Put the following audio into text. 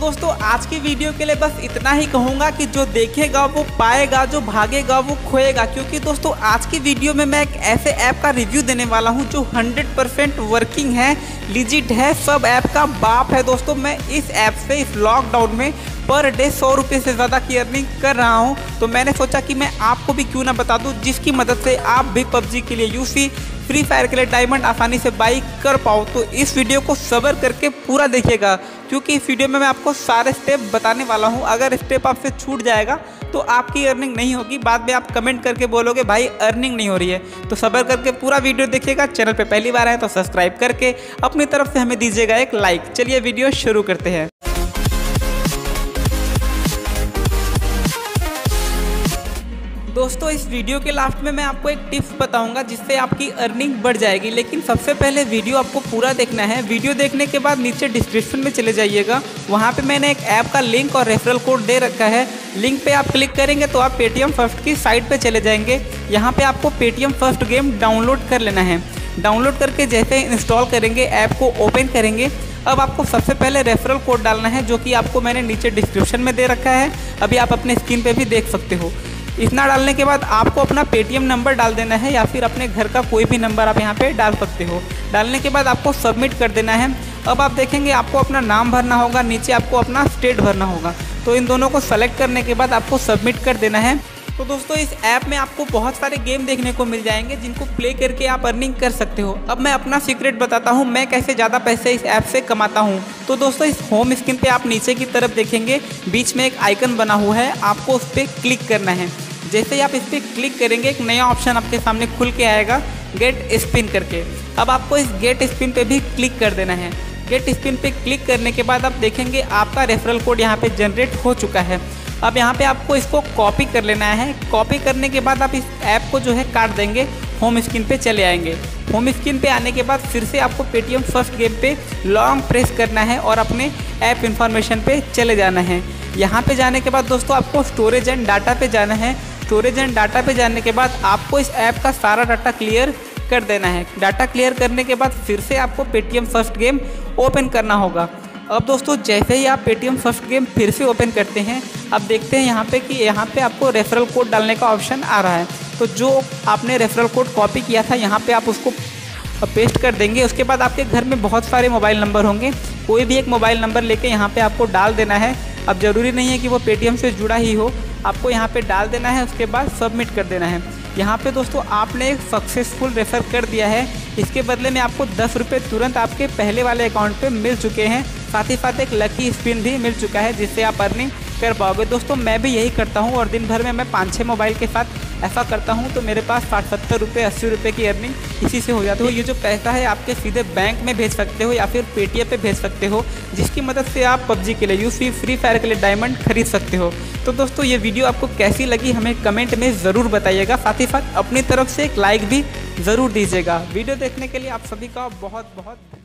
दोस्तों आज की वीडियो के लिए बस इतना ही कहूँगा कि जो देखेगा वो पाएगा, जो भागेगा वो खोएगा। क्योंकि दोस्तों आज की वीडियो में मैं एक ऐसे ऐप का रिव्यू देने वाला हूँ जो 100% वर्किंग है, लिजिट है, सब ऐप का बाप है। दोस्तों मैं इस ऐप से इस लॉकडाउन में पर डे 100 रुपये से ज़्यादा की अर्निंग कर रहा हूं, तो मैंने सोचा कि मैं आपको भी क्यों ना बता दूं, जिसकी मदद से आप भी PUBG के लिए UC, फ्री फायर के लिए डायमंड आसानी से बाई कर पाओ। तो इस वीडियो को सब्र करके पूरा देखिएगा, क्योंकि इस वीडियो में मैं आपको सारे स्टेप बताने वाला हूं। अगर स्टेप आपसे छूट जाएगा तो आपकी अर्निंग नहीं होगी, बाद में आप कमेंट करके बोलोगे भाई अर्निंग नहीं हो रही है। तो सब्र करके पूरा वीडियो देखिएगा। चैनल पर पहली बार आए तो सब्सक्राइब करके अपनी तरफ से हमें दीजिएगा एक लाइक। चलिए वीडियो शुरू करते हैं। दोस्तों इस वीडियो के लास्ट में मैं आपको एक टिप्स बताऊंगा जिससे आपकी अर्निंग बढ़ जाएगी, लेकिन सबसे पहले वीडियो आपको पूरा देखना है। वीडियो देखने के बाद नीचे डिस्क्रिप्शन में चले जाइएगा, वहां पे मैंने एक ऐप का लिंक और रेफरल कोड दे रखा है। लिंक पे आप क्लिक करेंगे तो आप पेटीएम फर्स्ट की साइट पे चले जाएंगे। यहाँ पे आपको पेटीएम फर्स्ट गेम डाउनलोड कर लेना है। डाउनलोड करके जैसे इंस्टॉल करेंगे ऐप को ओपन करेंगे। अब आपको सबसे पहले रेफरल कोड डालना है जो कि आपको मैंने नीचे डिस्क्रिप्शन में दे रखा है, अभी आप अपने स्क्रीन पर भी देख सकते हो। इतना डालने के बाद आपको अपना पेटीएम नंबर डाल देना है या फिर अपने घर का कोई भी नंबर आप यहाँ पे डाल सकते हो। डालने के बाद आपको सबमिट कर देना है। अब आप देखेंगे आपको अपना नाम भरना होगा, नीचे आपको अपना स्टेट भरना होगा। तो इन दोनों को सेलेक्ट करने के बाद आपको सबमिट कर देना है। तो दोस्तों इस ऐप में आपको बहुत सारे गेम देखने को मिल जाएंगे जिनको प्ले करके आप अर्निंग कर सकते हो। अब मैं अपना सीक्रेट बताता हूँ मैं कैसे ज़्यादा पैसे इस ऐप से कमाता हूँ। तो दोस्तों इस होम स्क्रीन पे आप नीचे की तरफ देखेंगे बीच में एक आइकन बना हुआ है, आपको उस पर क्लिक करना है। जैसे ही आप इस पर क्लिक करेंगे एक नया ऑप्शन आपके सामने खुल के आएगा, गेट स्पिन करके। अब आपको इस गेट स्पिन पे भी क्लिक कर देना है। गेट स्पिन पे क्लिक करने के बाद आप देखेंगे आपका रेफरल कोड यहाँ पे जनरेट हो चुका है। अब यहाँ पे आपको इसको कॉपी कर लेना है। कॉपी करने के बाद आप इस ऐप को जो है काट देंगे, होम स्क्रीन पे चले आएंगे। होम स्क्रीन पे आने के बाद फिर से आपको पेटीएम फर्स्ट गेम पे लॉन्ग प्रेस करना है और अपने ऐप इन्फॉर्मेशन पे चले जाना है। यहाँ पे जाने के बाद दोस्तों आपको स्टोरेज एंड डाटा पे जाना है। स्टोरेज एंड डाटा पे जाने के बाद आपको इस ऐप का सारा डाटा क्लियर कर देना है। डाटा क्लियर करने के बाद फिर से आपको पेटीएम फर्स्ट गेम ओपन करना होगा। अब दोस्तों जैसे ही आप पेटीएम फर्स्ट गेम फिर से ओपन करते हैं, अब देखते हैं यहाँ पे कि यहाँ पे आपको रेफरल कोड डालने का ऑप्शन आ रहा है। तो जो आपने रेफरल कोड कॉपी किया था यहाँ पे आप उसको पेस्ट कर देंगे। उसके बाद आपके घर में बहुत सारे मोबाइल नंबर होंगे, कोई भी एक मोबाइल नंबर लेके यहाँ पे आपको डाल देना है। अब ज़रूरी नहीं है कि वो पेटीएम से जुड़ा ही हो, आपको यहाँ पर डाल देना है। उसके बाद सबमिट कर देना है। यहाँ पर दोस्तों आपने एक सक्सेसफुल रेफर कर दिया है, इसके बदले में आपको 10 रुपये तुरंत आपके पहले वाले अकाउंट पर मिल चुके हैं। साथ ही साथ एक लकी स्पिन भी मिल चुका है जिससे आप अर्निंग कर पाओगे। दोस्तों मैं भी यही करता हूँ और दिन भर में मैं 5-6 मोबाइल के साथ ऐसा करता हूँ, तो मेरे पास 60-70 रुपये 80 रुपये की अर्निंग इसी से हो जाती है। ये जो पैसा है आपके सीधे बैंक में भेज सकते हो या फिर पेटीएम पे भेज सकते हो, जिसकी मदद से आप PUBG के लिए UC, फ्री फायर के लिए डायमंड खरीद सकते हो। तो दोस्तों ये वीडियो आपको कैसी लगी हमें कमेंट में ज़रूर बताइएगा, साथ ही साथ अपनी तरफ से एक लाइक भी ज़रूर दीजिएगा। वीडियो देखने के लिए आप सभी का बहुत बहुत